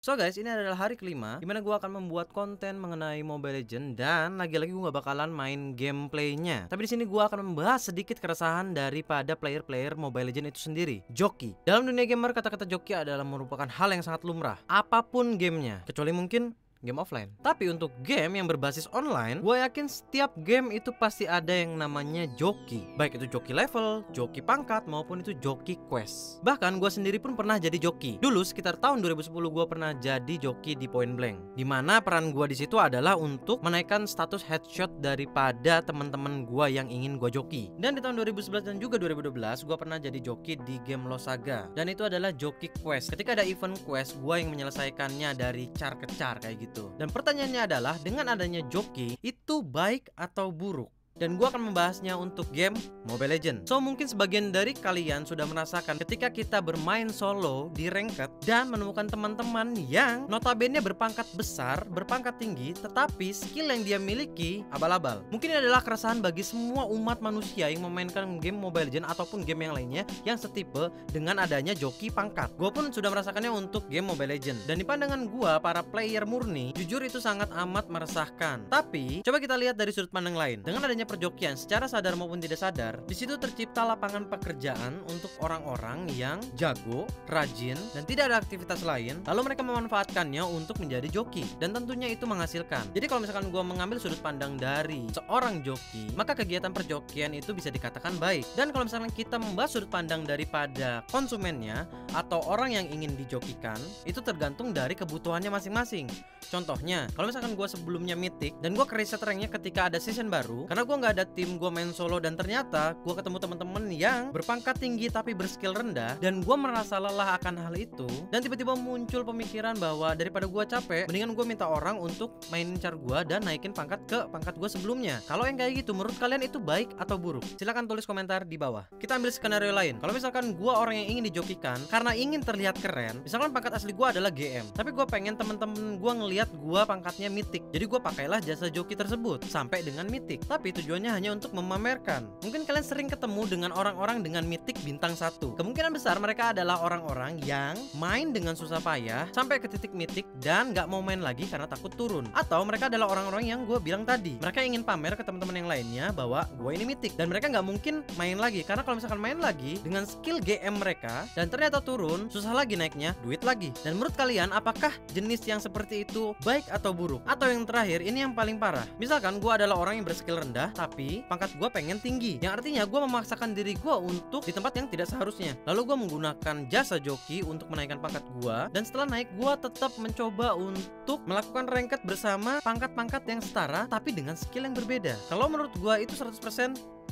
So guys, ini adalah hari kelima dimana gue akan membuat konten mengenai Mobile Legends. Dan lagi-lagi gue gak bakalan main gameplaynya. Tapi di sini gue akan membahas sedikit keresahan daripada player-player Mobile Legends itu sendiri. Joki. Dalam dunia gamer, kata-kata joki adalah merupakan hal yang sangat lumrah apapun gamenya, kecuali mungkin game offline. Tapi untuk game yang berbasis online, gue yakin setiap game itu pasti ada yang namanya joki. Baik itu joki level, joki pangkat, maupun itu joki quest. Bahkan gue sendiri pun pernah jadi joki. Dulu sekitar tahun 2010 gue pernah jadi joki di Point Blank, dimana peran gue disitu adalah untuk menaikkan status headshot daripada teman-teman gue yang ingin gue joki. Dan di tahun 2011 dan juga 2012 gue pernah jadi joki di game Lost Saga. Dan itu adalah joki quest. Ketika ada event quest, gue yang menyelesaikannya dari char ke char kayak gitu. Dan pertanyaannya adalah, dengan adanya joki itu baik atau buruk? Dan gue akan membahasnya untuk game Mobile Legends. So mungkin sebagian dari kalian sudah merasakan ketika kita bermain solo di ranked dan menemukan teman-teman yang notabene berpangkat besar, berpangkat tinggi, tetapi skill yang dia miliki abal-abal. Mungkin ini adalah keresahan bagi semua umat manusia yang memainkan game Mobile Legends ataupun game yang lainnya yang setipe dengan adanya joki pangkat. Gue pun sudah merasakannya untuk game Mobile Legends. Dan di pandangan gue, para player murni, jujur itu sangat amat meresahkan. Tapi coba kita lihat dari sudut pandang lain. Dengan adanya perjokian secara sadar maupun tidak sadar, di situ tercipta lapangan pekerjaan untuk orang-orang yang jago, rajin, dan tidak ada aktivitas lain. Lalu mereka memanfaatkannya untuk menjadi joki, dan tentunya itu menghasilkan. Jadi kalau misalkan gue mengambil sudut pandang dari seorang joki, maka kegiatan perjokian itu bisa dikatakan baik. Dan kalau misalkan kita membahas sudut pandang daripada konsumennya atau orang yang ingin dijokikan, itu tergantung dari kebutuhannya masing-masing. Contohnya, kalau misalkan gue sebelumnya mythic dan gue ke-reset ranknya ketika ada season baru, karena gue nggak ada tim, gue main solo, dan ternyata gue ketemu teman-teman yang berpangkat tinggi tapi berskill rendah, dan gue merasa lelah akan hal itu. Dan tiba-tiba muncul pemikiran bahwa daripada gue capek, mendingan gue minta orang untuk mainin char gue dan naikin pangkat ke pangkat gue sebelumnya. Kalau yang kayak gitu, menurut kalian itu baik atau buruk? Silahkan tulis komentar di bawah. Kita ambil skenario lain. Kalau misalkan gue orang yang ingin dijokikan karena ingin terlihat keren, misalkan pangkat asli gue adalah GM, tapi gue pengen temen-temen gue ngelihat gue pangkatnya mythic, jadi gue pakailah jasa joki tersebut sampai dengan mythic, tapi itu tujuannya hanya untuk memamerkan. Mungkin kalian sering ketemu dengan orang-orang dengan mythic bintang 1. Kemungkinan besar mereka adalah orang-orang yang main dengan susah payah sampai ke titik mythic dan gak mau main lagi karena takut turun. Atau mereka adalah orang-orang yang gue bilang tadi, mereka ingin pamer ke teman-teman yang lainnya bahwa gue ini mythic, dan mereka gak mungkin main lagi, karena kalau misalkan main lagi dengan skill GM mereka dan ternyata turun, susah lagi naiknya, duit lagi. Dan menurut kalian, apakah jenis yang seperti itu baik atau buruk? Atau yang terakhir, ini yang paling parah, misalkan gue adalah orang yang berskill rendah tapi pangkat gue pengen tinggi, yang artinya gue memaksakan diri gue untuk di tempat yang tidak seharusnya. Lalu gue menggunakan jasa joki untuk menaikkan pangkat gue, dan setelah naik gue tetap mencoba untuk melakukan ranked bersama pangkat-pangkat yang setara tapi dengan skill yang berbeda. Kalau menurut gue itu 100%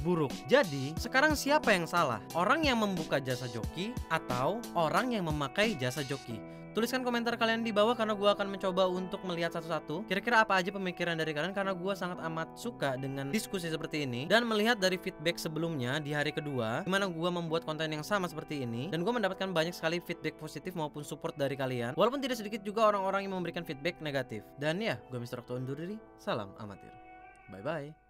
buruk. Jadi sekarang siapa yang salah? Orang yang membuka jasa joki atau orang yang memakai jasa joki? Tuliskan komentar kalian di bawah, karena gue akan mencoba untuk melihat satu-satu kira-kira apa aja pemikiran dari kalian, karena gue sangat amat suka dengan diskusi seperti ini. Dan melihat dari feedback sebelumnya di hari kedua, dimana gue membuat konten yang sama seperti ini, dan gue mendapatkan banyak sekali feedback positif maupun support dari kalian, walaupun tidak sedikit juga orang-orang yang memberikan feedback negatif. Dan ya, gue Mr. Okto undur diri. Salam amatir. Bye-bye.